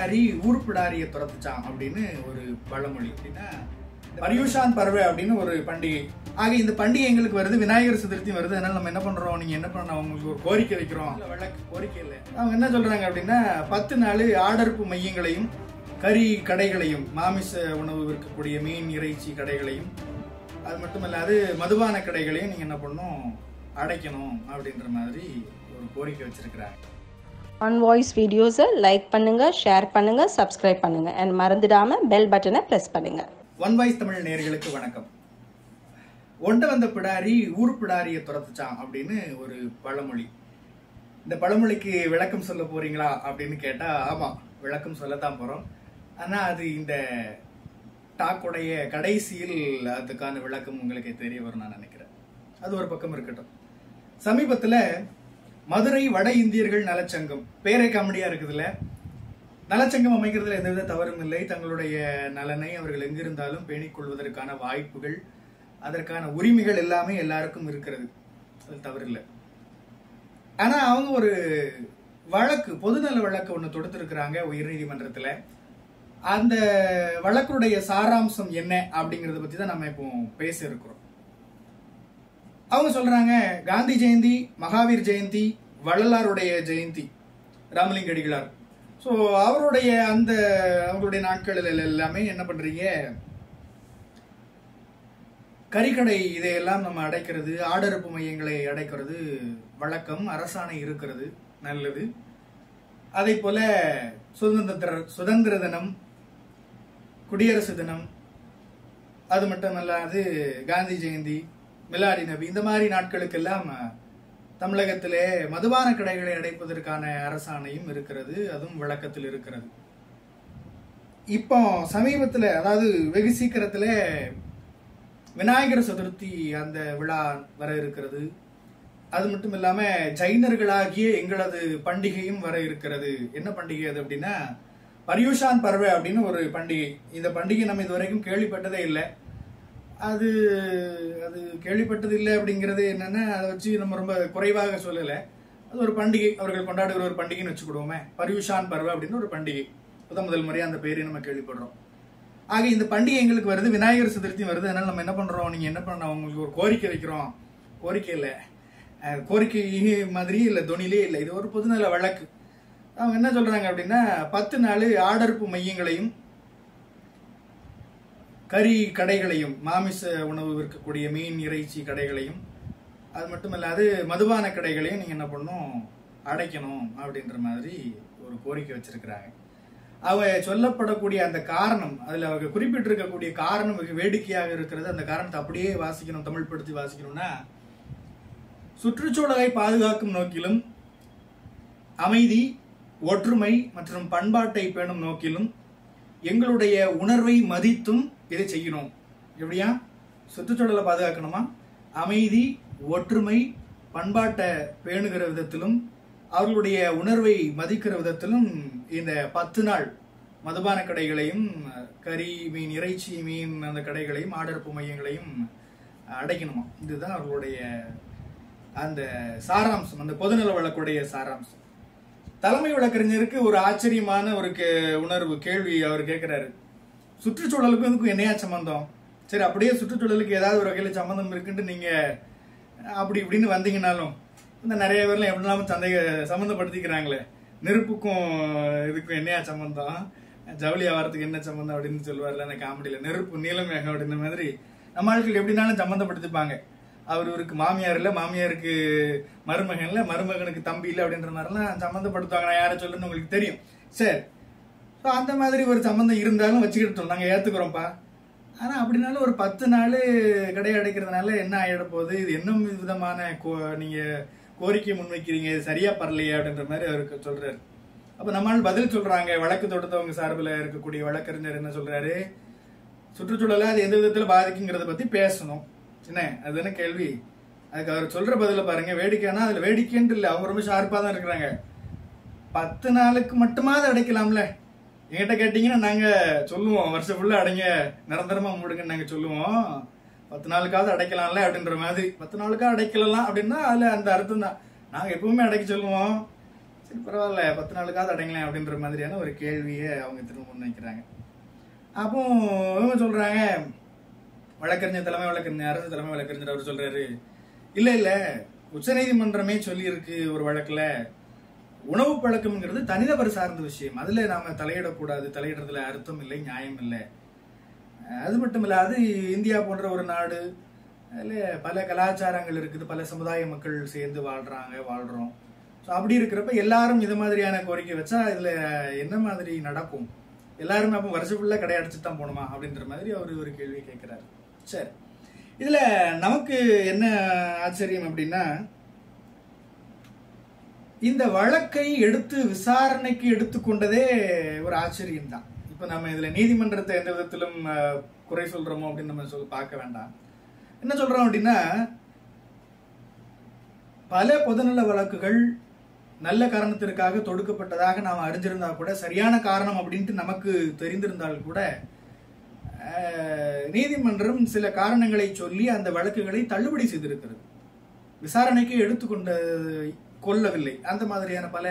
உருப்படாரி ஊர்படாரியை துரத்துச்சான் அப்படின்னு ஒரு பழமொழி. அப்படின்னா பரியூஷான் பர்வை அப்படின்னு ஒரு பண்டிகை. ஆக இந்த பண்டிகை எங்களுக்கு வருது, விநாயகர் சதுர்த்தி வருது. அதனால நம்ம என்ன பண்றோம், நீங்க என்ன பண்ண அவங்களுக்கு ஒரு கோரிக்கை வைக்கிறோம். விளக்கு கோரிக்கை இல்லை, அவங்க என்ன சொல்றாங்க அப்படின்னா 10 நாள் ஆடற்பு மையங்களையும் கறி கடைகளையும் மாமிச உணவு விற்கக்கூடிய மீன் இறைச்சி கடைகளையும் அது மட்டும் இல்லாது மதுபான கடைகளையும் நீங்க என்ன பண்ணும் அடைக்கணும் அப்படின்ற மாதிரி ஒரு கோரிக்கை வச்சிருக்கிறாங்க. ஒன் வாய்ஸ் வீடியோஸை லைக் பண்ணுங்க, ஷேர் பண்ணுங்க, சப்ஸ்கிரைப் பண்ணுங்க and மறந்துடாம பெல் பட்டனை பிரஸ் பண்ணுங்க. ஒன் வாய்ஸ் தமிழ் நேயர்களுக்கு வணக்கம். ஒண்ட வந்த பிடாரி ஊர்பிடாரியை துரத்துச்சான் அப்படின்னு ஒரு பழமொழி. இந்த பழமொழிக்கு விளக்கம் சொல்ல போறீங்களா அப்படின்னு கேட்டா, ஆமா விளக்கம் சொல்லத்தான் போறோம். ஆனா அது இந்த டாக்குடைய கடைசியில் அதுக்கான விளக்கம் உங்களுக்கு தெரிய வரும் நான் நினைக்கிறேன். அது ஒரு பக்கம் இருக்கட்டும். சமீபத்துல மதுரை வட இந்தியர்கள் நலச்சங்கம், பேரே காமெடியா இருக்குதுல்ல, நலச்சங்கம் அமைக்கிறதுல எந்தவித தவறும் இல்லை. தங்களுடைய நலனை அவர்கள் எங்கிருந்தாலும் பேணிக் கொள்வதற்கான வாய்ப்புகள், அதற்கான உரிமைகள் எல்லாமே எல்லாருக்கும் இருக்கிறது, அது தவறு இல்லை. ஆனா அவங்க ஒரு வழக்கு, பொதுநல வழக்கு ஒன்று தொடுத்திருக்கிறாங்க உயர் நீதிமன்றத்துல. அந்த வழக்குடைய சாராம்சம் என்ன அப்படிங்கறத பத்தி தான் நம்ம இப்போ பேச இருக்கிறோம். அவங்க சொல்றாங்க, காந்தி ஜெயந்தி, மகாவீர் ஜெயந்தி, வள்ளலாருடைய ஜெயந்தி, ராமலிங்க அடிகளார், ஸோ அவருடைய அந்த அவங்களுடைய நாட்களில் எல்லாமே என்ன பண்றீங்க, கறிக்கடை இதையெல்லாம் நம்ம அடைக்கிறது, ஆடறுப்பு மையங்களை அடைக்கிறது வழக்கம், அரசாணை இருக்கிறது, நல்லது. அதே போல சுதந்திர தினம், குடியரசு தினம், அது மட்டுமல்லாது காந்தி ஜெயந்தி, மிலாடி நபி, இந்த மாதிரி நாட்களுக்கெல்லாம் தமிழகத்திலே மதுபான கடைகளை அடைப்பதற்கான அரசாணையும் இருக்கிறது, அதுவும் வழக்கத்தில் இருக்கிறது. இப்போ சமீபத்தில், அதாவது வெகு சீக்கிரத்தில் விநாயகர் சதுர்த்தி அந்த விழா வர இருக்கிறது. அது மட்டும் இல்லாம ஜைனர்களாகிய எங்களது பண்டிகையும் வர இருக்கிறது. என்ன பண்டிகை அது அப்படின்னா பரியூஷான் பர்வை அப்படின்னு ஒரு பண்டிகை. இந்த பண்டிகை நம்ம இதுவரைக்கும் கேள்விப்பட்டதே இல்லை. அது அது கேள்விப்பட்டது இல்லை அப்படிங்கிறது என்னன்னா, அதை வச்சு நம்ம ரொம்ப குறைவாக சொல்லலை. அது ஒரு பண்டிகை, அவர்கள் கொண்டாடுகிற ஒரு பண்டிகைன்னு வச்சுக்கிடுவோமே. பரியூஷான் பர்வை அப்படின்னு ஒரு பண்டிகை, முதல் முறையாக அந்த பேரை நம்ம கேள்விப்படுறோம். ஆக இந்த பண்டிகை எங்களுக்கு வருது, விநாயகர் சதுர்த்தி வருது. அதனால நம்ம என்ன பண்றோம், நீங்க என்ன பண்ண அவங்களுக்கு ஒரு கோரிக்கை வைக்கிறோம். கோரிக்கை இல்லை, கோரிக்கை மாதிரி இல்லை, தொனிலே இல்லை, இது ஒரு பொதுநல வழக்கு. அவங்க என்ன சொல்றாங்க அப்படின்னா 10 நாள் ஆடற்பு மையங்களையும் கறி கடைகளையும் மாமிச உணவு விற்கக்கூடிய மீன் இறைச்சி கடைகளையும் அது மட்டும் இல்லாது மதுபான கடைகளையும் நீங்க என்ன பண்ணும் அடைக்கணும் அப்படின்ற மாதிரி ஒரு கோரிக்கை வச்சிருக்கிறாங்க. அவ சொல்லப்படக்கூடிய அந்த காரணம், அதுல அவங்க குறிப்பிட்டிருக்கக்கூடிய காரணம் மிக வேடிக்கையாக இருக்கிறது. அந்த காரணத்தை அப்படியே வாசிக்கணும், தமிழ் படுத்தி வாசிக்கணும்னா, சுற்றுச்சூழலை பாதுகாக்கும் நோக்கிலும் அமைதி ஒற்றுமை மற்றும் பண்பாட்டை பேணும் நோக்கிலும் எங்களுடைய உணர்வை மதித்தும் இதை செய்யணும். எப்படியா சுற்றுச்சூழலை பாதுகாக்கணுமா, அமைதி ஒற்றுமை பண்பாட்டை பேணுகிற விதத்திலும் அவர்களுடைய உணர்வை மதிக்கிற விதத்திலும் இந்த 10 நாள் மதுபான கடைகளையும் கறி மீன் இறைச்சி மீன் அந்த கடைகளையும் ஆடற்பு மையங்களையும் அடைக்கணுமா. இதுதான் அவர்களுடைய அந்த சாராம்சம், அந்த பொதுநல வழக்குடைய சாராம்சம். தலைமை வழக்கறிஞருக்கு ஒரு ஆச்சரியமான ஒரு உணர்வு கேள்வி அவர் கேட்கிறாரு, சுற்றுச்சூழலுக்கும் இதுக்கும் என்னையா சம்பந்தம்? சரி, அப்படியே சுற்றுச்சூழலுக்கு ஏதாவது ஒரு வகையில சம்பந்தம் இருக்குன்ட்டு நீங்க அப்படி இப்படின்னு வந்தீங்கன்னாலும் இந்த நிறைய பேர்லாம் எப்படினாலும் சம்மந்தப்படுத்திக்கிறாங்களே, நெருப்புக்கும் இதுக்கும் என்னையா சம்பந்தம், ஜவுளி ஆவாரத்துக்கு என்ன சம்பந்தம் அப்படின்னு சொல்லுவார்ல அந்த காமெடியில, நெருப்பு நீலமேகம் அப்படின்ற மாதிரி நம்ம ஆட்கள் எப்படின்னாலும் சம்மந்தப்படுத்திப்பாங்க. அவர் இவருக்கு மாமியார் இல்லை, மாமியாருக்கு மருமகன் இல்லை, மருமகனுக்கு தம்பி இல்லை அப்படின்ற மாதிரிலாம் சம்மந்தப்படுத்துவாங்க. நான் யாரை சொல்லுன்னு உங்களுக்கு தெரியும். சரி, ஸோ அந்த மாதிரி ஒரு சம்மந்தம் இருந்தாலும் வச்சுக்கிட்டோம், நாங்கள் ஏற்றுக்கிறோம்ப்பா. ஆனால் அப்படின்னாலும் ஒரு 10 நாள் கடை அடைக்கிறதுனால என்ன ஆகிட போகுது, இது என்ன விதமான நீங்கள் கோரிக்கை முன்வைக்கிறீங்க, இது சரியாக பரலையே அப்படின்ற மாதிரி அவருக்கு சொல்கிறாரு. அப்போ நம்மளால் பதில் சொல்கிறாங்க, வழக்கு தொடுத்தவங்க சார்பில் இருக்கக்கூடிய வழக்கறிஞர் என்ன சொல்கிறாரு, சுற்றுச்சூழலை அது எந்த விதத்தில் பாதிக்குங்கிறத பற்றி பேசணும் என்ன, அது என்ன கேள்வி. அதுக்கு அவர் சொல்ற பதில பாருங்க, வேடிக்கைன்னா அதுல வேடிக்கைன்ட்டு இல்லை, அவங்க ரொம்ப ஷார்ப்பா தான் இருக்கிறாங்க. 10 நாளுக்கு மட்டுமா அதை அடைக்கலாம்ல, எங்கிட்ட கேட்டீங்கன்னா நாங்க சொல்லுவோம், வருஷம் ஃபுல்லா அடைங்க நிரந்தரமா மூடுங்கன்னு நாங்க சொல்லுவோம், 10 நாளுக்காவது அடைக்கலாம்ல அப்படின்ற மாதிரி. 10 நாளுக்காக அடைக்கலாம் அப்படின்னா அதுல அந்த அர்த்தம் தான், நாங்க எப்பவுமே அடைக்க சொல்லுவோம். சரி பரவாயில்ல 10 நாளுக்காவது அடங்கலாம் அப்படின்ற மாதிரியான ஒரு கேள்வியை அவங்க திரும்ப முன்வைக்கிறாங்க. அப்போ இவங்க சொல்றாங்க வழக்கறிஞர் தலைமை வழக்கறிஞர் அரசு தலைமை வழக்கறிஞர் அவர் சொல்றாரு இல்ல இல்ல உச்சநீதிமன்றமே சொல்லியிருக்கு ஒரு வழக்குல உணவு பழக்கம்ங்கிறது தனிநபர் சார்ந்த விஷயம், அதுல நாம தலையிடக்கூடாது, தலையிடுறதுல அர்த்தம் இல்லை நியாயம் இல்லை. அது மட்டும் இல்லாது இந்தியா போன்ற ஒரு நாடு பல கலாச்சாரங்கள் இருக்குது, பல சமுதாய மக்கள் சேர்ந்து வாழ்றோம். ஸோ அப்படி இருக்கிறப்ப எல்லாரும் இது மாதிரியான கோரிக்கை வச்சா இதுல என்ன மாதிரி நடக்கும், எல்லாருமே அப்போ வருஷம் ஃபுல்லாக கடை அடிச்சுட்டு தான் போகணுமா அப்படின்ற மாதிரி அவர் ஒரு கேள்வி கேட்குறாரு. சரி இதுல நமக்கு என்ன ஆச்சரியம் அப்படின்னா இந்த வழக்கை விசாரணைக்கு எடுத்துக்கொண்டதே ஒரு ஆச்சரியம் தான். இப்ப நம்ம இதுல நீதிமன்றத்தை எந்த விதத்திலும் குறை சொல்றோமோ அப்படின்னு நம்ம பார்க்க வேண்டாம். என்ன சொல்றோம் அப்படின்னா பல பொதுநல வழக்குகள் நல்ல காரணத்திற்காக தொடுக்கப்பட்டதாக நாம் அறிஞ்சிருந்தா கூட, சரியான காரணம் அப்படின்ட்டு நமக்கு தெரிந்திருந்தால் கூட, நீதிமன்றம் சில காரணங்களை சொல்லி அந்த வழக்குகளை தள்ளுபடி செய்திருக்கிறது, விசாரணைக்கு எடுத்துக்கொண்ட கொள்ளவில்லை. அந்த மாதிரியான பல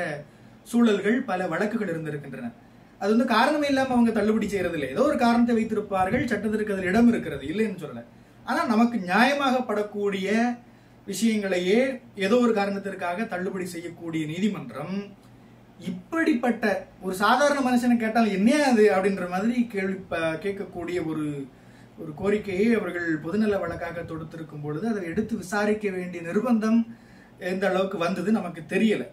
சூழல்கள் பல வழக்குகள் இருந்திருக்கின்றன. அது வந்து காரணமே இல்லாம அவங்க தள்ளுபடி செய்யறது இல்லை, ஏதோ ஒரு காரணத்தை வைத்திருப்பார்கள், சட்டத்திற்கு அதில் இடம் இருக்கிறது இல்லைன்னு சொல்லல. ஆனா நமக்கு நியாயமாக படக்கூடிய விஷயங்களையே ஏதோ ஒரு காரணத்திற்காக தள்ளுபடி செய்யக்கூடிய நீதிமன்றம் இப்படிப்பட்ட ஒரு சாதாரண மனுஷனை கேட்டால் என்ன அது அப்படின்ற மாதிரி கேட்கக்கூடிய ஒரு கோரிக்கையை அவர்கள் பொதுநல வழக்காக தொடுத்திருக்கும் பொழுது அதை எடுத்து விசாரிக்க வேண்டிய நிர்பந்தம் எந்த அளவுக்கு வந்தது நமக்கு தெரியல.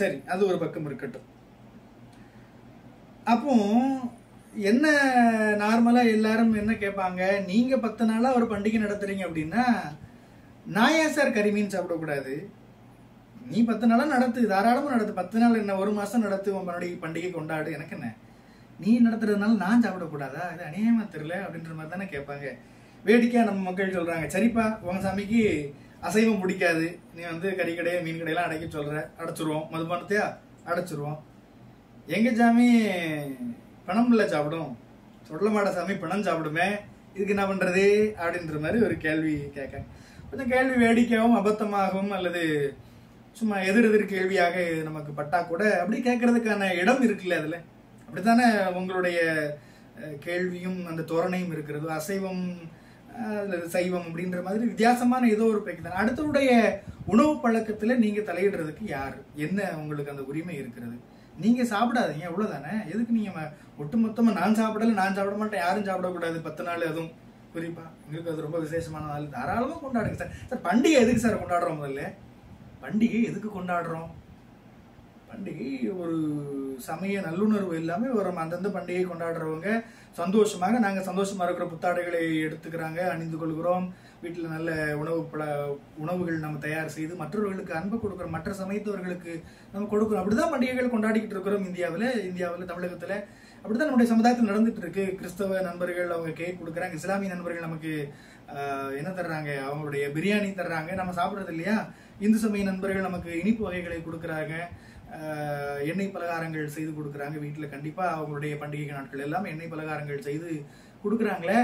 சரி அது ஒரு பக்கம் இருக்கட்டும். அப்போ என்ன நார்மலா எல்லாரும் என்ன கேட்பாங்க, நீங்க 10 நாளா ஒரு பண்டிகை நடத்துறீங்க அப்படின்னா நான் ஏன் சார் கறிமீன் சாப்பிடக்கூடாது, நீ 10 நாளா நடத்து, தாராளமா நடத்து, 10 நாள் என்ன, 1 மாசம் நடத்து, உங்களுடைய பண்டிகை கொண்டாடு, எனக்கு என்ன, நீ நடத்துறதுனால நான் சாப்பிடக்கூடாதா, அது அநியாயமா தெரியல அப்படின்ற மாதிரி தானே கேட்பாங்க. வேடிக்கையா நம்ம மக்கள் சொல்றாங்க சரிப்பா உங்க சாமிக்கு அசைவம் பிடிக்காது, நீ வந்து கறி கடையை மீன் கடையெல்லாம் அடைக்க சொல்ற, அடைச்சிருவோம், மதுபானத்தையா அடைச்சிருவோம், எங்க சாமி பணம் இல்லை சாப்பிடும், சொல்லமாட சாமி பணம் சாப்பிடுமே, இதுக்கு என்ன பண்றது அப்படின்ற மாதிரி ஒரு கேள்வி கேட்க, கொஞ்சம் கேள்வி வேடிக்கையாகவும் அபத்தமாகவும் அல்லது சும்மா எதிரெதிர் கேள்வியாக நமக்கு பட்டா கூட அப்படி கேட்கறதுக்கான இடம் இருக்குல்ல, அதுல அப்படித்தானே உங்களுடைய கேள்வியும் அந்த தோரணையும் இருக்கிறது. அசைவம் சைவம் அப்படின்ற மாதிரி வித்தியாசமான ஏதோ ஒரு பேக்கு தான். அடுத்தவருடைய உணவு பழக்கத்துல நீங்க தலையிடுறதுக்கு யாரு, என்ன உங்களுக்கு அந்த உரிமை இருக்கிறது, நீங்க சாப்பிடாதீங்க அவ்வளவுதானே, எதுக்கு நீங்க ஒட்டுமொத்தமா நான் சாப்பிடல நான் சாப்பிட மாட்டேன் யாரும் சாப்பிடக்கூடாது 10 நாள், அதுவும் குறிப்பா எங்களுக்கு அது ரொம்ப விசேஷமான நாள், தாராளமா கொண்டாடுங்க சார். சார் பண்டிகை எதுக்கு சார் கொண்டாடுறோம், முதல்ல பண்டிகை எதுக்கு கொண்டாடுறோம், பண்டிகை ஒரு சமய நல்லுணர்வு எல்லாமே வரும், அந்தந்த பண்டிகை கொண்டாடுறவங்க சந்தோஷமாக நாங்க சந்தோஷமா இருக்கிற புத்தாடைகளை எடுத்துக்கிறாங்க, அணிந்து கொள்கிறோம், வீட்டுல நல்ல உணவுகள் நம்ம தயார் செய்து மற்றவர்களுக்கு அன்பு கொடுக்கிறோம், மற்ற சமயத்தவர்களுக்கு நம்ம கொடுக்கிறோம், அப்படிதான் பண்டிகைகள் கொண்டாடிக்கிட்டு இருக்கிறோம். இந்தியாவில் தமிழகத்துல அப்படிதான் நம்முடைய சமுதாயத்தில் நடந்துட்டு இருக்கு. கிறிஸ்தவ நண்பர்கள் அவங்க கேக் கொடுக்குறாங்க, இஸ்லாமிய நண்பர்கள் நமக்கு என்ன தர்றாங்க, அவங்களுடைய பிரியாணி தர்றாங்க, நம்ம சாப்பிட்றது இல்லையா. இந்து சமய நண்பர்கள் நமக்கு இனிப்பு வகைகளை கொடுக்குறாங்க, எண்ணெய் பலகாரங்கள் செய்து கொடுக்குறாங்க, வீட்டில் கண்டிப்பாக அவங்களுடைய பண்டிகை நாட்கள் எல்லாம் எண்ணெய் பலகாரங்கள் செய்து கொடுக்குறாங்களே,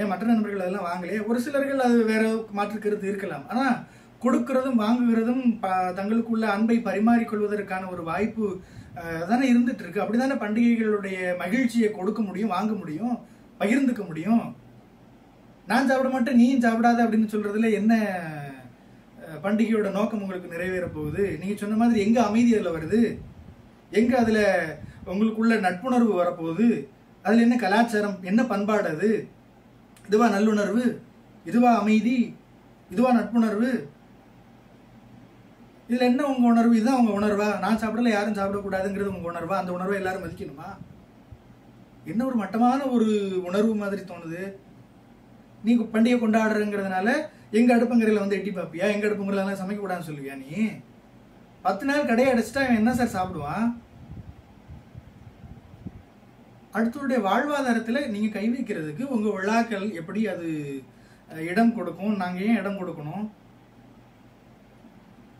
ஏன் மற்ற நண்பர்கள் அதெல்லாம் வாங்கலையே. ஒரு சிலர்கள் அது வேற மாற்று கருத்து இருக்கலாம், ஆனால் கொடுக்கறதும் வாங்குகிறதும் தங்களுக்குள்ள அன்பை பரிமாறிக்கொள்வதற்கான ஒரு வாய்ப்பு தானே இருந்துட்டு இருக்கு. அப்படிதானே பண்டிகைகளுடைய மகிழ்ச்சியை கொடுக்க முடியும், வாங்க முடியும், பகிர்ந்துக்க முடியும். நான் சாப்பிட மாட்டேன் நீயும் சாப்பிடாத அப்படின்னு சொல்றதுல என்ன பண்டிகையோட நோக்கம் உங்களுக்கு நிறைவேற போகுது? நீங்க சொன்ன மாதிரி எங்க அமைதி அதில் வருது, எங்க அதுல உங்களுக்குள்ள நட்புணர்வு வரப்போகுது, அதுல என்ன கலாச்சாரம் என்ன பண்பாடு, அது இதுவா நல்லுணர்வு, இதுவா அமைதி, இதுவா நட்புணர்வு, இதுல என்ன உங்க உணர்வு, இதுதான் உங்க உணர்வா, நான் சாப்பிடல யாரும் சாப்பிடக்கூடாதுங்கிறது உங்க உணர்வா, அந்த உணர்வை எல்லாரும் மதிக்கணுமா? என்ன ஒரு மட்டமான ஒரு உணர்வு மாதிரி தோணுது. நீ பண்டிகை கொண்டாடுறதுனால எங்க அடுப்பங்கரையில வந்து எட்டி பாப்பியா, எங்க அடுப்பங்கரையில சமைக்க கூடாதுன்னு சொல்லுவியா, நீ 10 நாள் கடையை அடைச்சிட்டா என்ன சார் சாப்பிடுவான்? அடுத்தவருடைய வாழ்வாதாரத்துல நீங்க கை வைக்கிறதுக்கு உங்க விழாக்கள் எப்படி அது இடம் கொடுக்கும், நாங்க ஏன் இடம் கொடுக்கணும்?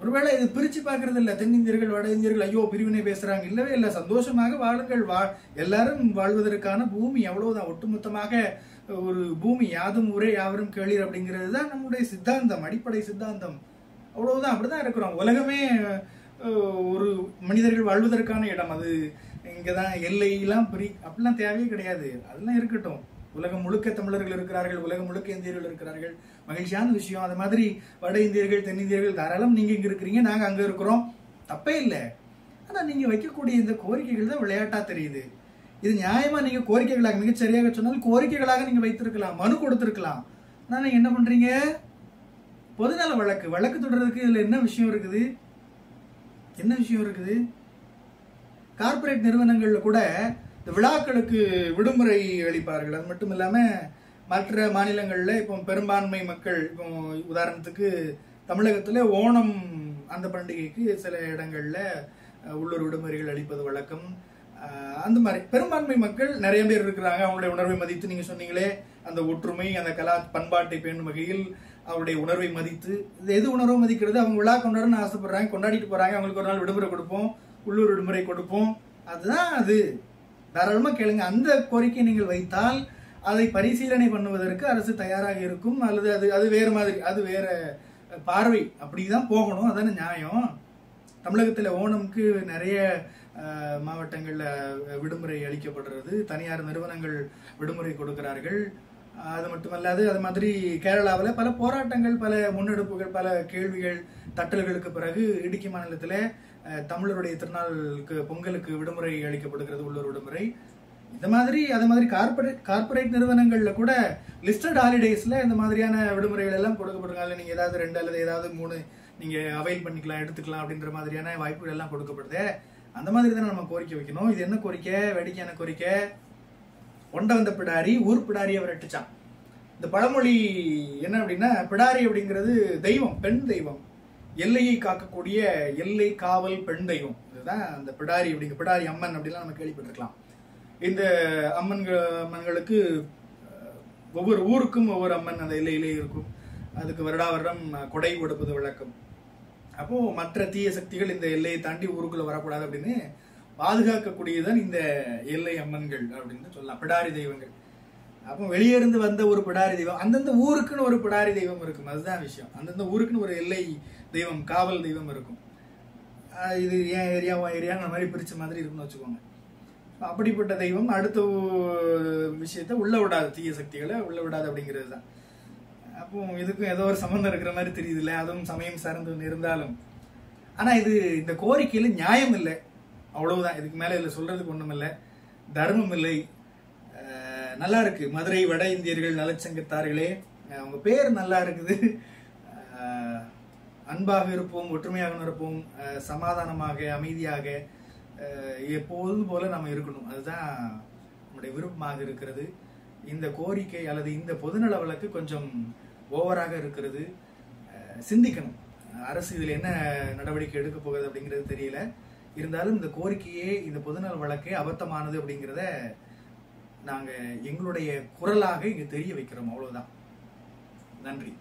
ஒருவேளை இது பிரிச்சு பார்க்கறது இல்லை, தென்னிந்தியர்கள் வட இந்தியர்கள் ஐயோ பிரிவினை பேசுறாங்க, இல்லவே இல்லை, சந்தோஷமாக வாழுங்கள், எல்லாரும் வாழ்வதற்கான பூமி அவ்வளவுதான், ஒட்டுமொத்தமாக ஒரு பூமி, யாதும் ஊரே யாவரும் கேளீர் அப்படிங்கிறது தான் நம்முடைய சித்தாந்தம், அடிப்படை சித்தாந்தம், அவ்வளவுதான், அப்படிதான் இருக்கிறோம். உலகமே ஒரு மனிதர்கள் வாழ்வதற்கான இடம் அது. இங்க தான் எல்லையெல்லாம் அப்படிலாம் தேவையே கிடையாது. அதெல்லாம் இருக்கட்டும். உலகம் முழுக்க தமிழர்கள் இருக்கிறார்கள், உலகம் முழுக்க இந்தியர்கள் இருக்கிறார்கள், மகிழ்ச்சியான விஷயம். அது மாதிரி வட இந்தியர்கள் தென்னிந்தியர்கள் தாராளம் நீங்க இங்க இருக்கிறீங்க, நாங்க அங்க இருக்கிறோம், தப்பே இல்லை. ஆனா நீங்க வைக்கக்கூடிய இந்த கோரிக்கைகள் தான் விளையாட்டா தெரியுது. இது நியாயமா நீங்க கோரிக்கைகளாக மிக சரியாக சொன்னால் கோரிக்கைகளாக நீங்க வைத்திருக்கலாம், மனு கொடுத்திருக்கலாம். ஆனா நீங்க என்ன பண்றீங்க? பொதுநல வழக்கு வழக்கு தொடர்றதுக்கு இதுல என்ன விஷயம் இருக்குது? என்ன விஷயம் இருக்குது? கார்பரேட் நிறுவனங்கள்ல கூட இந்த விழாக்களுக்கு விடுமுறை அளிப்பார்கள். அது மட்டும் இல்லாமல் மற்ற மாநிலங்களில் இப்போ பெரும்பான்மை மக்கள், இப்போ உதாரணத்துக்கு தமிழகத்தில் ஓணம் அந்த பண்டிகைக்கு சில இடங்களில் உள்ளூர் விடுமுறைகள் அளிப்பது வழக்கம். அந்த மாதிரி பெரும்பான்மை மக்கள் நிறைய பேர் இருக்கிறாங்க. அவங்களுடைய உணர்வை மதித்து, நீங்கள் சொன்னீங்களே அந்த ஒற்றுமை, அந்த கலா பண்பாட்டை பேணும் வகையில் அவருடைய உணர்வை மதித்து, எது உணர்வை மதிக்கிறது, அவங்க விழா கொண்டாடணும்னு ஆசைப்படுறாங்க, கொண்டாடிட்டு போகிறாங்க. அவங்களுக்கு ஒரு நாள் விடுமுறை கொடுப்போம், உள்ளூர் விடுமுறை கொடுப்போம், அதுதான் அது. தாராளமாக கேளுங்க. அந்த கோரிக்கை நீங்கள் வைத்தால் அதை பரிசீலனை பண்ணுவதற்கு அரசு தயாராக இருக்கும். அல்லது அது அது வேறு மாதிரி, அது வேற பார்வை, அப்படி தான் போகணும். அதான நியாயம். தமிழகத்தில் ஓணமுக்கு நிறைய மாவட்டங்களில் விடுமுறை அளிக்கப்படுறது, தனியார் நிறுவனங்கள் விடுமுறை கொடுக்கிறார்கள். அது மட்டுமல்லாது அது மாதிரி கேரளாவில் பல போராட்டங்கள், பல முன்னெடுப்புகள், பல கேள்விகள், தட்டல்களுக்கு பிறகு இடுக்கி மாநிலத்தில் தமிழருடைய திருநாளுக்கு பொங்கலுக்கு விடுமுறை அளிக்கப்படுகிறது, உள்ளூர் விடுமுறை. இந்த மாதிரி அது மாதிரி கார்பரேட் நிறுவனங்கள்ல கூட லிஸ்டட் ஹாலிடேஸ்ல இந்த மாதிரியான விடுமுறைகள் எல்லாம் கொடுக்கப்படுறாங்க. நீங்க ஏதாவது 2 அல்லது ஏதாவது 3 நீங்க அவைல் பண்ணிக்கலாம், எடுத்துக்கலாம் அப்படின்ற மாதிரியான வாய்ப்புகள் எல்லாம் கொடுக்கப்படுது. அந்த மாதிரி தானே நம்ம கோரிக்கை வைக்கணும். இது என்ன கோரிக்கை? வேடிக்கையான கோரிக்கை. ஒண்ட வந்த பிடாரி ஊர் பிடாரி அவர் அடிச்சான். இந்த பழமொழி என்ன அப்படின்னா, பிடாரி அப்படிங்கிறது தெய்வம், பெண் தெய்வம், எல்லையை காக்கக்கூடிய எல்லை காவல் பெண் தெய்வம். இதுதான் அந்த பிடாரி அப்படிங்க. பிடாரி அம்மன் அப்படிலாம் நம்ம கேள்விப்பட்டிருக்கலாம். இந்த அம்மன்களுக்கு ஒவ்வொரு ஊருக்கும் ஒவ்வொரு அம்மன் அந்த எல்லையிலே இருக்கும். அதுக்கு வருடா வருடம் கொடை கொடுப்பது வழக்கம். அப்போ மற்ற தீய சக்திகள் இந்த எல்லையை தாண்டி ஊருக்குள்ள வரக்கூடாது அப்படின்னு பாதுகாக்கக்கூடியதான் இந்த எல்லை அம்மன்கள் அப்படின்னு சொல்லலாம், பிடாரி தெய்வங்கள். அப்போ வெளியே இருந்து வந்த ஒரு பிடாரி தெய்வம், அந்தந்த ஊருக்குன்னு ஒரு பிடாரி தெய்வம் இருக்கும். அதுதான் விஷயம். அந்தந்த ஊருக்குன்னு ஒரு எல்லை தெய்வம், காவல் தெய்வம் இருக்கும். இது ஏன் ஏரியா ஏரியா அந்த மாதிரி பிரிச்ச மாதிரி இருக்குன்னு வச்சுக்கோங்க. அப்படிப்பட்ட தெய்வம் அடுத்த விஷயத்த உள்ள விடாது, தீய சக்திகளை உள்ள விடாது அப்படிங்கிறது தான். அப்போ இதுக்கும் ஏதோ ஒரு சம்பந்தம் இருக்கிற மாதிரி தெரியுதுல்ல, அதுவும் சமயம் சார்ந்து இருந்தாலும். ஆனா இது இந்த கோரிக்கையில நியாயம் இல்லை, அவ்வளவுதான். இதுக்கு மேல இதுல சொல்றதுக்கு ஒண்ணும் இல்லை, தர்மம் இல்லை. நல்லா இருக்கு. மதுரை வட இந்தியர்கள் நலச்சங்கத்தார்களே, அவங்க பேர் நல்லா இருக்குது. அன்பாக இருப்போம், ஒற்றுமையாக இருப்போம், சமாதானமாக அமைதியாக எப்போதும் போல நம்ம இருக்கணும், அதுதான் நம்முடைய விருப்பமாக இருக்கிறது. இந்த கோரிக்கை அல்லது இந்த பொதுநல வழக்கு கொஞ்சம் ஓவராக இருக்கிறது. சிந்திக்கணும். அரசு இதில் என்ன நடவடிக்கை எடுக்க போகிறது அப்படிங்கிறது தெரியல. இருந்தாலும் இந்த கோரிக்கையே, இந்த பொதுநல வழக்கே அபத்தமானது அப்படிங்கிறத நாங்கள் எங்களுடைய குரலாக இங்கே தெரிய வைக்கிறோம். அவ்வளோதான். நன்றி.